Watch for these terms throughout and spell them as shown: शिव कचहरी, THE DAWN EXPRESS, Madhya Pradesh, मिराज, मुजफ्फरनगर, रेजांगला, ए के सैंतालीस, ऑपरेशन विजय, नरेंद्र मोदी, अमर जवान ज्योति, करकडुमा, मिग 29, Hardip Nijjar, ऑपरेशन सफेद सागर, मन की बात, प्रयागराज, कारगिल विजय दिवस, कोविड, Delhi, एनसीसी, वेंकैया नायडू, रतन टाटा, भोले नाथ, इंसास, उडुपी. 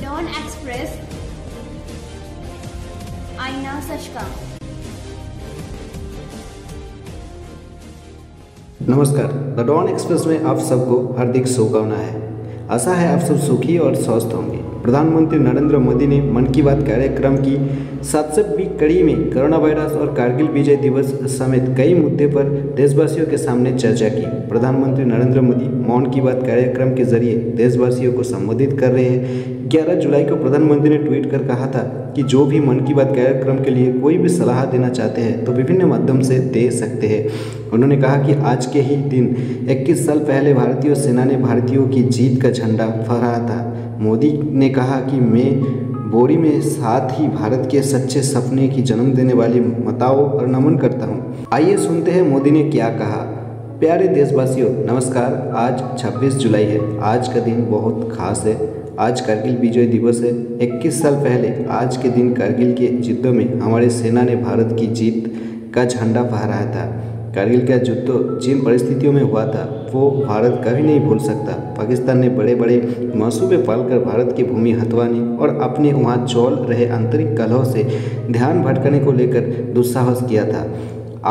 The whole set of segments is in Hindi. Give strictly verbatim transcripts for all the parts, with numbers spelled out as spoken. डॉन एक्सप्रेस, आईना सचका। नमस्कार, द डॉन एक्सप्रेस में आप सबको हार्दिक शुभकामनाएं है। आशा है आप सब सुखी और स्वस्थ होंगे। प्रधानमंत्री नरेंद्र मोदी ने मन की बात कार्यक्रम की सातसठवीं कड़ी में कोरोना वायरस और कारगिल विजय दिवस समेत कई मुद्दे पर देशवासियों के सामने चर्चा की। प्रधानमंत्री नरेंद्र मोदी मौन की बात कार्यक्रम के जरिए देशवासियों को संबोधित कर रहे हैं। ग्यारह जुलाई को प्रधानमंत्री ने ट्वीट कर कहा था कि जो भी मन की बात कार्यक्रम के लिए कोई भी सलाह देना चाहते हैं तो विभिन्न माध्यम से दे सकते हैं। उन्होंने कहा कि आज के ही दिन इक्कीस साल पहले भारतीय सेना ने भारतीयों की जीत का झंडा फहराया था। मोदी ने कहा कि मैं बोरी में साथ ही भारत के सच्चे सपने की जन्म देने वाली माताओं और नमन करता हूँ। आइए सुनते हैं मोदी ने क्या कहा। प्यारे देशवासियों नमस्कार। आज छब्बीस जुलाई है। आज का दिन बहुत खास है। आज कारगिल विजय दिवस है। इक्कीस साल पहले आज के दिन कारगिल के युद्धों में हमारे सेना ने भारत की जीत का झंडा फहराया था। कारगिल का युद्ध जिन परिस्थितियों में हुआ था वो भारत कभी नहीं भूल सकता। पाकिस्तान ने बड़े बड़े मनसूबे पालकर भारत की भूमि हथवाने और अपने वहाँ चौल रहे आंतरिक कलहों से ध्यान भटकने को लेकर दुस्साहस किया था।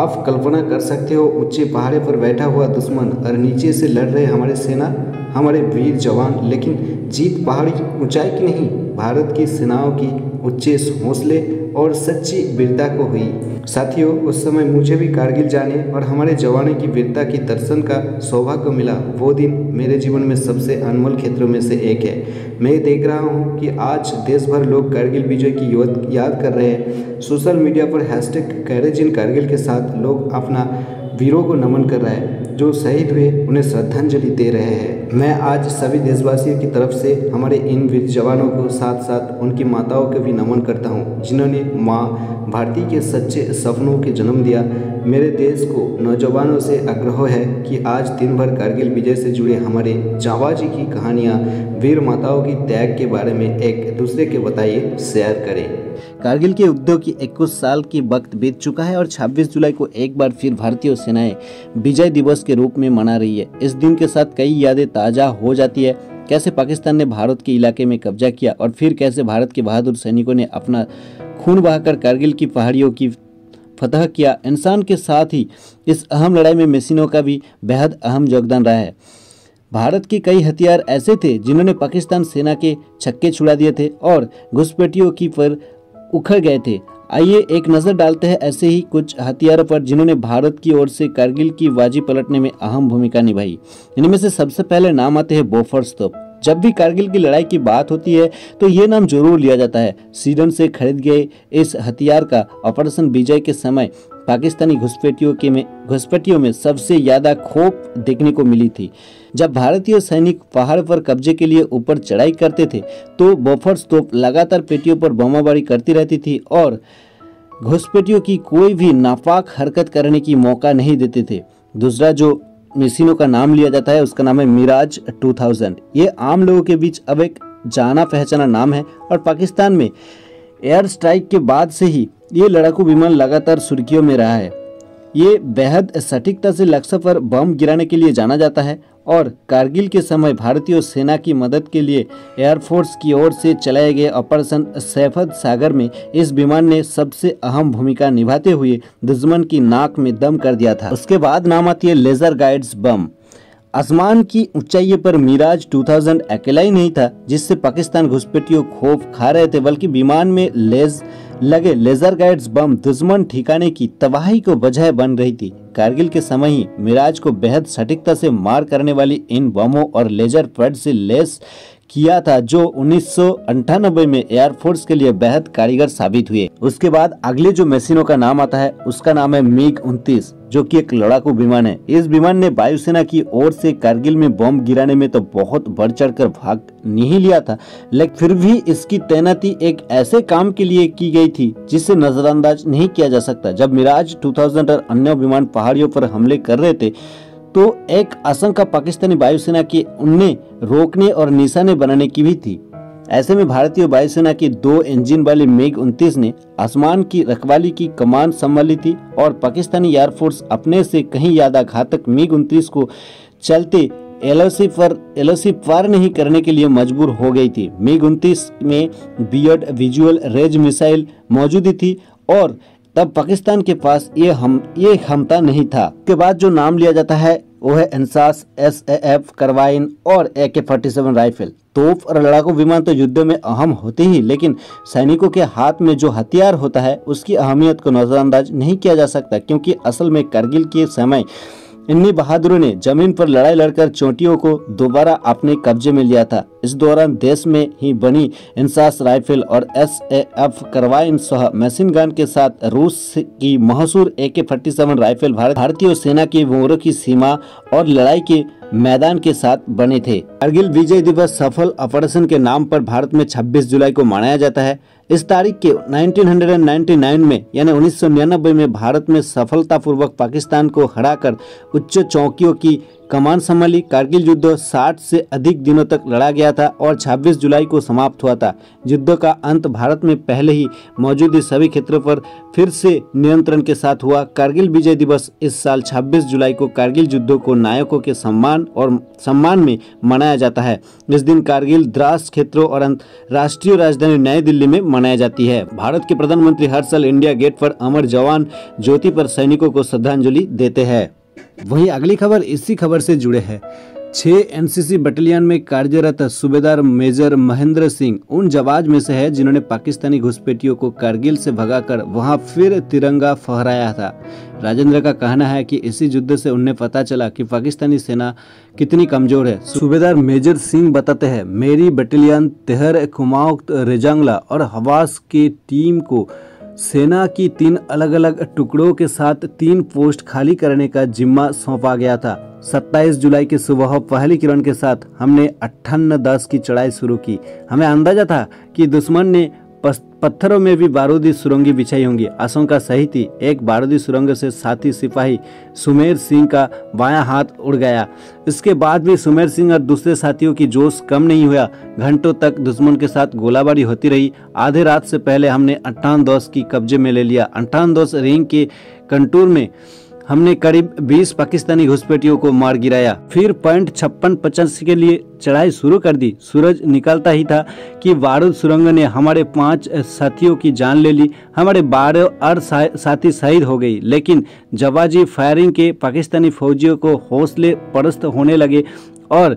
आप कल्पना कर सकते हो, ऊंचे पहाड़े पर बैठा हुआ दुश्मन और नीचे से लड़ रहे हमारे सेना, हमारे वीर जवान। लेकिन जीत पहाड़ी ऊंचाई की नहीं, भारत की सेनाओं की ऊंचे हौसले और सच्ची वीरता को हुई। साथियों, उस समय मुझे भी कारगिल जाने और हमारे जवानों की वीरता की दर्शन का सौभाग्य मिला। वो दिन मेरे जीवन में सबसे अनमोल क्षेत्रों में से एक है। मैं देख रहा हूँ कि आज देश भर लोग कारगिल विजय की याद कर रहे हैं। सोशल मीडिया पर हैशटैग कैरेज इन कारगिल के साथ लोग अपना वीरों को नमन कर रहा है। जो शहीद हुए उन्हें श्रद्धांजलि दे रहे हैं। मैं आज सभी देशवासियों की तरफ से हमारे इन वीर जवानों को साथ साथ उनकी माताओं को भी नमन करता हूं, जिन्होंने माँ भारती के सच्चे सपनों के जन्म दिया। मेरे देश को नौजवानों से आग्रह है कि आज दिन भर कारगिल विजय से जुड़े हमारे जांबाजी की कहानियाँ, वीर माताओं की त्याग के बारे में एक दूसरे के बताइए, शेयर करें। कारगिल के युद्ध की इक्कीस साल की वक्त बीत चुका है और छब्बीस जुलाई को एक बार फिर भारतीय सेनाएं विजय दिवस के रूप में मना रही है। इस दिन के साथ कई यादें ताज़ा हो जाती है। कैसे पाकिस्तान ने भारत के इलाके में कब्जा किया और फिर कैसे भारत के बहादुर सैनिकों ने अपना खून बहाकर कारगिल की पहाड़ियों की फतह किया। इंसान के साथ ही इस अहम लड़ाई में मशीनों का भी बेहद अहम योगदान रहा है। भारत के कई हथियार ऐसे थे जिन्होंने पाकिस्तान सेना के छक्के छुड़ा दिए थे और घुसपैठियों की पर उखड़ गए थे। आइए एक नज़र डालते हैं ऐसे ही कुछ हथियारों पर जिन्होंने भारत की ओर से कारगिल की बाजी पलटने में अहम भूमिका निभाई। इनमें से सबसे पहले नाम आते हैं बोफोर्स तोप। जब भी कारगिल की लड़ाई की बात होती है तो ये नाम जरूर लिया जाता है। स्वीडन से खरीद गए इस हथियार का ऑपरेशन विजय के समय पाकिस्तानी घुसपैठियों के में घुसपैठियों में सबसे ज़्यादा खौफ देखने को मिली थी। जब भारतीय सैनिक पहाड़ पर कब्जे के लिए ऊपर चढ़ाई करते थे तो बोफोर्स तोप लगातार पेटियों पर बमबारी करती रहती थी और घुसपैठियों की कोई भी नापाक हरकत करने की मौका नहीं देते थे। दूसरा जो मशीनों का नाम लिया जाता है उसका नाम है मिराज दो हज़ार। ये आम लोगों के बीच अब एक जाना पहचाना नाम है और पाकिस्तान में एयर स्ट्राइक के बाद से ही ये लड़ाकू विमान लगातार सुर्खियों में रहा है। ये बेहद सटीकता से लक्ष्य पर बम गिराने के लिए जाना जाता है और कारगिल के समय भारतीय सेना की मदद के लिए एयरफोर्स की ओर से चलाए गए ऑपरेशन सफेद सागर में इस विमान ने सबसे अहम भूमिका निभाते हुए दुश्मन की नाक में दम कर दिया था। उसके बाद नाम आती है लेजर गाइड्स बम। आसमान की ऊंचाई पर मिराज दो हज़ार अकेला ही नहीं था जिससे पाकिस्तान घुसपैठियों खौफ खा रहे थे, बल्कि विमान में लेज लगे लेजर गाइड्स बम दुश्मन ठिकाने की तबाही को वजह बन रही थी। कारगिल के समय ही मिराज को बेहद सटीकता से मार करने वाली इन बमों और लेजर पैड से लेस किया था जो उन्नीस सौ अंठानबे में एयरफोर्स के लिए बेहद कारगर साबित हुए। उसके बाद अगले जो मशीनों का नाम आता है उसका नाम है मिग उनतीस, जो कि एक लड़ाकू विमान है। इस विमान ने वायुसेना की ओर से कारगिल में बम गिराने में तो बहुत बढ़ चढ़कर भाग नहीं लिया था, लेकिन फिर भी इसकी तैनाती एक ऐसे काम के लिए की गई थी जिसे नजरअंदाज नहीं किया जा सकता। जब मिराज दो हज़ार और अन्य विमान पहाड़ियों पर हमले कर रहे थे तो एक आशंका पाकिस्तानी वायुसेना की उन्हें रोकने और निशाने बनाने की भी थी। ऐसे में भारतीय वायुसेना की दो इंजन वाली मिग उनतीस ने आसमान की रखवाली की कमान संभाली थी और पाकिस्तानी एयरफोर्स अपने से कहीं ज्यादा घातक मिग उनतीस को चलते एलओसी पर एलओसी पार नहीं करने के लिए मजबूर हो गई थी। मिग उनतीस में बियर्ड विजुअल रेंज मिसाइल मौजूद थी और तब पाकिस्तान के पास ये हम ये क्षमता नहीं था। के बाद जो नाम लिया जाता है वो है इंसास, S A F, carbine और एके फोर्टी सेवन राइफल। तोप और लड़ाकू विमान तो युद्ध में अहम होते ही, लेकिन सैनिकों के हाथ में जो हथियार होता है उसकी अहमियत को नजरअंदाज नहीं किया जा सकता, क्योंकि असल में करगिल के समय इन्हीं बहादुरों ने जमीन पर लड़ाई लड़कर चोटियों को दोबारा अपने कब्जे में लिया था। इस दौरान देश में ही बनी इंसास राइफल और एस ए एफ कार्बाइन सह मशीन गन के साथ रूस की मशहूर ए के सैंतालीस राइफल भारतीय सेना की मोरों की सीमा और लड़ाई के मैदान के साथ बने थे। कारगिल विजय दिवस सफल ऑपरेशन के नाम पर भारत में छब्बीस जुलाई को मनाया जाता है। इस तारीख के उन्नीस सौ निन्यानवे में यानी उन्नीस सौ निन्यानवे में भारत में सफलतापूर्वक पाकिस्तान को हराकर उच्च चौकियों की कमान संभाली। कारगिल युद्ध साठ से अधिक दिनों तक लड़ा गया था और छब्बीस जुलाई को समाप्त हुआ था। युद्ध का अंत भारत में पहले ही मौजूद सभी क्षेत्रों पर फिर से नियंत्रण के साथ हुआ। कारगिल विजय दिवस इस साल छब्बीस जुलाई को कारगिल युद्ध को नायकों के सम्मान और सम्मान में मनाया जाता है। इस दिन कारगिल द्रास क्षेत्रों और राष्ट्रीय राजधानी नई दिल्ली में मनाया जाती है। भारत के प्रधानमंत्री हर साल इंडिया गेट पर अमर जवान ज्योति पर सैनिकों को श्रद्धांजलि देते हैं। वहीं अगली खबर इसी खबर से जुड़े हैं। छह एनसीसी बटालियन में कार्यरत सूबेदार मेजर महेंद्र सिंह उन जवान में से है जिन्होंने पाकिस्तानी घुसपैठियों को कारगिल से भगाकर वहां फिर तिरंगा फहराया था। राजेंद्र का कहना है कि इसी युद्ध से उन्हें पता चला कि पाकिस्तानी सेना कितनी कमजोर है। सूबेदार मेजर सिंह बताते हैं, मेरी बटालियन तेहर कुमाऊं, रेजांगला और हवास की टीम को सेना की तीन अलग अलग टुकड़ों के साथ तीन पोस्ट खाली करने का जिम्मा सौंपा गया था। सत्ताईस जुलाई के सुबह पहली किरण के साथ हमने अट्ठावन दस की चढ़ाई शुरू की। हमें अंदाजा था कि दुश्मन ने पत्थरों में भी बारूदी सुरंगें बिछाई होंगी। आशंका सही थी। एक बारूदी सुरंग से साथी सिपाही सुमेर सिंह का बायां हाथ उड़ गया। इसके बाद भी सुमेर सिंह और दूसरे साथियों की जोश कम नहीं हुआ। घंटों तक दुश्मन के साथ गोलाबारी होती रही। आधे रात से पहले हमने अट्ठावन दस की कब्जे में ले लिया। अट्ठावन दस रिंग के कंटूर में हमने करीब बीस पाकिस्तानी घुसपैठियों को मार गिराया। फिर पॉइंट छप्पन पचासी के लिए चढ़ाई शुरू कर दी। सूरज निकलता ही था कि बारूद सुरंग ने हमारे पांच साथियों की जान ले ली। हमारे बारह और साथी शहीद हो गई, लेकिन जवाबी फायरिंग के पाकिस्तानी फौजियों को हौसले परस्त होने लगे और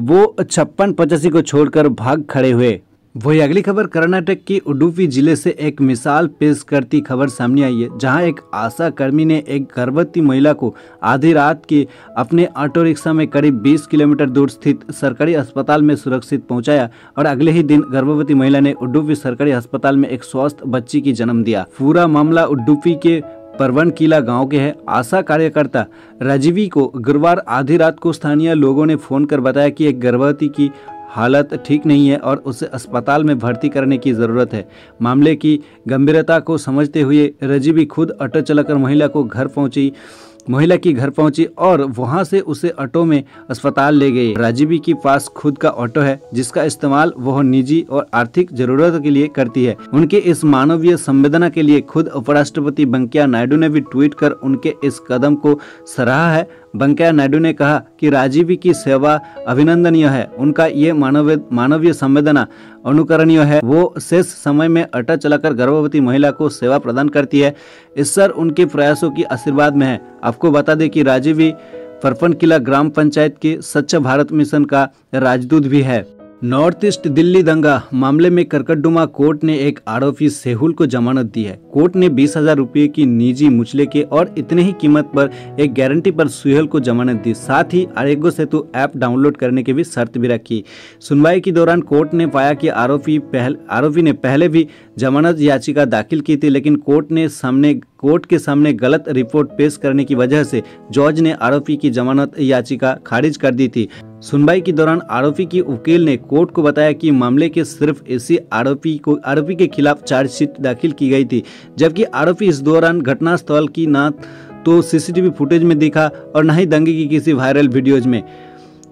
वो छप्पन पचासी को छोड़कर भाग खड़े हुए। वही अगली खबर कर्नाटक की उडुपी जिले से एक मिसाल पेश करती खबर सामने आई है, जहां एक आशा कर्मी ने एक गर्भवती महिला को आधी रात के अपने ऑटो रिक्शा में करीब बीस किलोमीटर दूर स्थित सरकारी अस्पताल में सुरक्षित पहुंचाया और अगले ही दिन गर्भवती महिला ने उडुपी सरकारी अस्पताल में एक स्वस्थ बच्ची की जन्म दिया। पूरा मामला उडुपी के परवन किला गांव के है। आशा कार्यकर्ता राजीवी को गुरुवार आधी रात को स्थानीय लोगों ने फोन कर बताया कि एक गर्भवती की हालत ठीक नहीं है और उसे अस्पताल में भर्ती करने की ज़रूरत है। मामले की गंभीरता को समझते हुए रजीबी खुद ऑटो चलाकर महिला को घर पहुंची महिला की घर पहुंची और वहां से उसे ऑटो में अस्पताल ले गए। राजीवी के पास खुद का ऑटो है, जिसका इस्तेमाल वह निजी और आर्थिक जरूरतों के लिए करती है। उनके इस मानवीय संवेदना के लिए खुद उपराष्ट्रपति वेंकैया नायडू ने भी ट्वीट कर उनके इस कदम को सराहा है। वेंकैया नायडू ने कहा कि राजीवी की सेवा अभिनंदनीय है। उनका ये मानवीय मानवीय संवेदना अनुकरणीय है। वो शेष समय में ऑटो चलाकर गर्भवती महिला को सेवा प्रदान करती है। इस सर उनके प्रयासों की आशीर्वाद में है। आपको बता दें कि राजीवी परपन किला ग्राम पंचायत के स्वच्छ भारत मिशन का राजदूत भी है। नॉर्थ ईस्ट दिल्ली दंगा मामले में करकडुमा कोर्ट ने एक आरोपी सेहुल को जमानत दी है। कोर्ट ने बीस हजार रुपये की निजी मुचलेके और इतने ही कीमत पर एक गारंटी पर सुहेल को जमानत दी। साथ ही आरोग्य सेतु ऐप डाउनलोड करने की भी शर्त भी रखी। सुनवाई के दौरान कोर्ट ने पाया कि आरोपी पहल आरोपी ने पहले भी जमानत याचिका दाखिल की थी, लेकिन कोर्ट ने सामने कोर्ट के सामने गलत रिपोर्ट पेश करने की वजह से जॉर्ज ने आरोपी की जमानत याचिका खारिज कर दी थी। सुनवाई के दौरान आरोपी की वकील ने कोर्ट को बताया कि मामले के सिर्फ इसी आरोपी को आरोपी के खिलाफ चार्जशीट दाखिल की गई थी, जबकि आरोपी इस दौरान घटनास्थल की न तो सीसीटीवी फुटेज में दिखा और न ही दंगे की किसी वायरल वीडियोज में।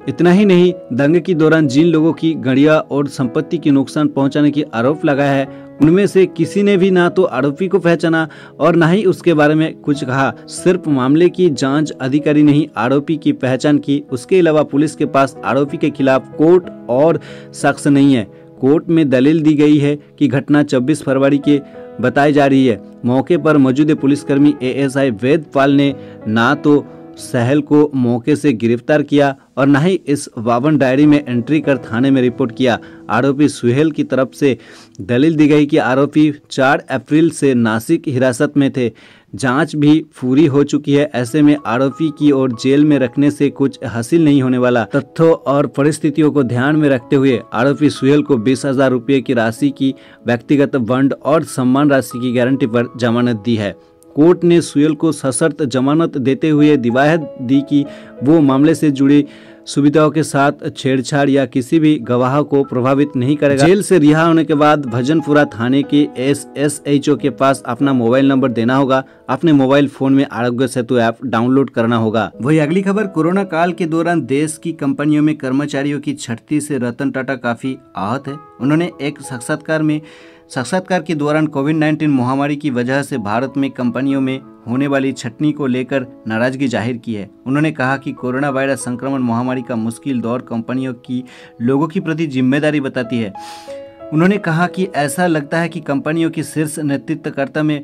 इतना ही नहीं, दंगे के दौरान जिन लोगों की गाड़ियां और संपत्ति के नुकसान पहुंचाने की आरोप लगाया है, उनमें से किसी ने भी ना तो आरोपी को पहचाना और ना ही उसके बारे में कुछ कहा। सिर्फ मामले की जांच अधिकारी ने ही आरोपी की पहचान की। उसके अलावा पुलिस के पास आरोपी के खिलाफ कोर्ट और साक्ष्य नहीं है। कोर्ट में दलील दी गई है कि घटना छब्बीस फरवरी के बताई जा रही है। मौके पर मौजूद पुलिसकर्मी एएसआई वेदपाल ने ना तो सहल को मौके से गिरफ्तार किया और न ही इस वावन डायरी में एंट्री कर थाने में रिपोर्ट किया। आरोपी सुहेल की तरफ से दलील दी गई कि आरोपी चार अप्रैल से नासिक हिरासत में थे, जांच भी पूरी हो चुकी है, ऐसे में आरोपी की ओर जेल में रखने से कुछ हासिल नहीं होने वाला। तथ्यों और परिस्थितियों को ध्यान में रखते हुए आरोपी सुहेल को बीस हजार रुपये की राशि की व्यक्तिगत बंड और सम्मान राशि की गारंटी पर जमानत दी है। कोर्ट ने सुहेल को सशर्त जमानत देते हुए दिवायत दी कि वो मामले से जुड़ी सुविधाओं के साथ छेड़छाड़ या किसी भी गवाह को प्रभावित नहीं करेगा। जेल से रिहा होने के बाद भजनपुरा थाने के एसएसएचओ के पास अपना मोबाइल नंबर देना होगा। अपने मोबाइल फोन में आरोग्य सेतु ऐप डाउनलोड करना होगा। वही अगली खबर, कोरोना काल के दौरान देश की कंपनियों में कर्मचारियों की छटनी से रतन टाटा काफी आहत है। उन्होंने एक साक्षात्कार में साक्षात्कार के दौरान कोविड नाइन्टीन महामारी की वजह से भारत में कंपनियों में होने वाली छटनी को लेकर नाराजगी जाहिर की है। उन्होंने कहा कि कोरोना वायरस संक्रमण महामारी का मुश्किल दौर कंपनियों की लोगों के प्रति जिम्मेदारी बताती है। उन्होंने कहा कि ऐसा लगता है कि कंपनियों की शीर्ष नेतृत्वकर्ता में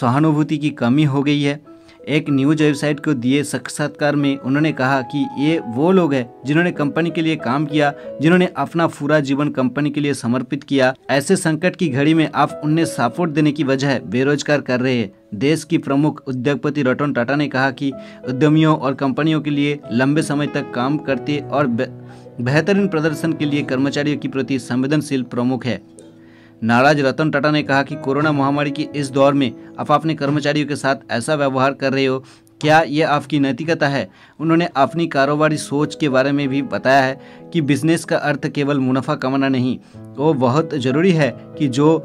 सहानुभूति की कमी हो गई है। एक न्यूज वेबसाइट को दिए साक्षात्कार में उन्होंने कहा कि ये वो लोग हैं जिन्होंने कंपनी के लिए काम किया, जिन्होंने अपना पूरा जीवन कंपनी के लिए समर्पित किया। ऐसे संकट की घड़ी में आप उन्हें सपोर्ट देने की वजह बेरोजगार कर रहे हैं। देश की प्रमुख उद्योगपति रतन टाटा ने कहा कि उद्यमियों और कंपनियों के लिए लंबे समय तक काम करते और बेहतरीन प्रदर्शन के लिए कर्मचारियों के प्रति संवेदनशील प्रमुख है। नाराज रतन टाटा ने कहा कि कोरोना महामारी के इस दौर में आप अपने कर्मचारियों के साथ ऐसा व्यवहार कर रहे हो, क्या ये आपकी नैतिकता है? उन्होंने अपनी कारोबारी सोच के बारे में भी बताया है कि बिजनेस का अर्थ केवल मुनाफा कमाना नहीं, वो बहुत ज़रूरी है कि जो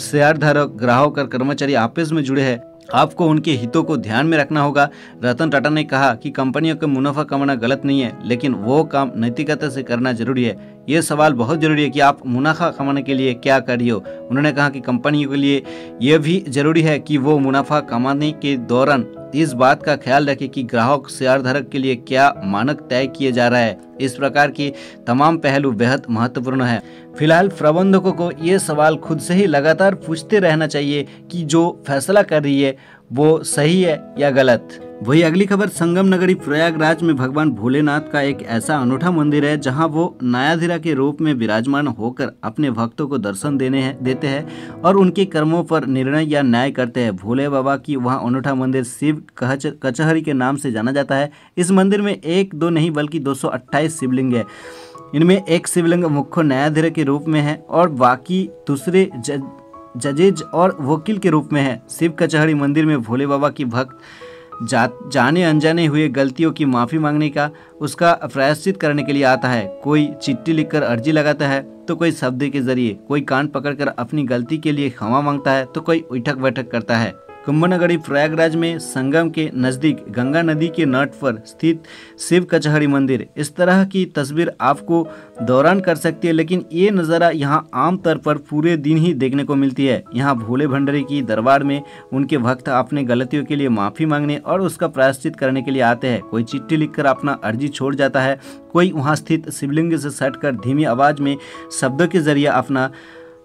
शेयरधारक, ग्राहक और कर्मचारी आपस में जुड़े हैं, आपको उनके हितों को ध्यान में रखना होगा। रतन टाटा ने कहा कि कंपनियों का मुनाफा कमाना गलत नहीं है, लेकिन वो काम नैतिकता से करना जरूरी है। ये सवाल बहुत जरूरी है कि आप मुनाफा कमाने के लिए क्या कर रहे हो। उन्होंने कहा कि कंपनियों के लिए यह भी जरूरी है कि वो मुनाफा कमाने के दौरान इस बात का ख्याल रखें कि ग्राहक, शेयरधारक के लिए क्या मानक तय किए जा रहा है। इस प्रकार की तमाम पहलू बेहद महत्वपूर्ण है। फिलहाल प्रबंधकों को ये सवाल खुद से ही लगातार पूछते रहना चाहिए कि जो फैसला कर रही है वो सही है या गलत। वही अगली खबर, संगम नगरी प्रयागराज में भगवान भोलेनाथ का एक ऐसा अनूठा मंदिर है जहां वो न्यायाधीश के रूप में विराजमान होकर अपने भक्तों को दर्शन देने हैं देते हैं और उनके कर्मों पर निर्णय या न्याय करते हैं। भोले बाबा की वहां अनूठा मंदिर शिव कचहरी के नाम से जाना जाता है। इस मंदिर में एक दो नहीं बल्कि दो सौ अट्ठाईस शिवलिंग है। इनमें एक शिवलिंग मुख्य न्यायाधीश के रूप में है और बाकी दूसरे जजेज और वकील के रूप में है। शिव कचहरी मंदिर में भोले बाबा की भक्त जा, जाने अनजाने हुए गलतियों की माफ़ी मांगने का, उसका प्रायश्चित करने के लिए आता है। कोई चिट्ठी लिखकर अर्जी लगाता है तो कोई शब्द के जरिए, कोई कान पकड़कर अपनी गलती के लिए क्षमा मांगता है तो कोई उठक बैठक करता है। कुंभनगरी प्रयागराज में संगम के नज़दीक गंगा नदी के नट पर स्थित शिव कचहरी मंदिर, इस तरह की तस्वीर आपको दौरान कर सकती है, लेकिन ये नज़ारा यहाँ आमतौर पर पूरे दिन ही देखने को मिलती है। यहाँ भोले भंडारी की दरबार में उनके भक्त अपने गलतियों के लिए माफ़ी मांगने और उसका प्रायश्चित करने के लिए आते हैं। कोई चिट्ठी लिखकर अपना अर्जी छोड़ जाता है, कोई वहाँ स्थित शिवलिंग से सटकर धीमी आवाज़ में शब्दों के जरिए अपना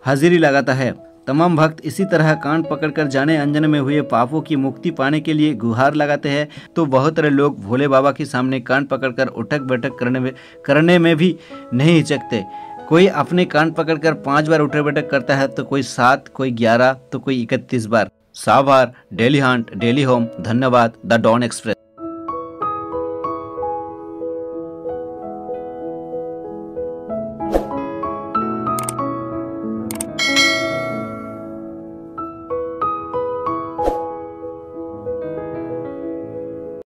हाजिरी लगाता है। तमाम भक्त इसी तरह कान पकड़कर जाने अनजाने में हुए पापों की मुक्ति पाने के लिए गुहार लगाते हैं, तो बहुत सारे लोग भोले बाबा के सामने कान पकड़कर उठक बैठक करने में करने में भी नहीं हिचकते। कोई अपने कान पकड़कर पांच बार उठक बैठक करता है तो कोई सात, कोई ग्यारह तो कोई इकतीस बार। साभार, डेली हंट, डेली होम, धन्यवाद, द डॉन एक्सप्रेस।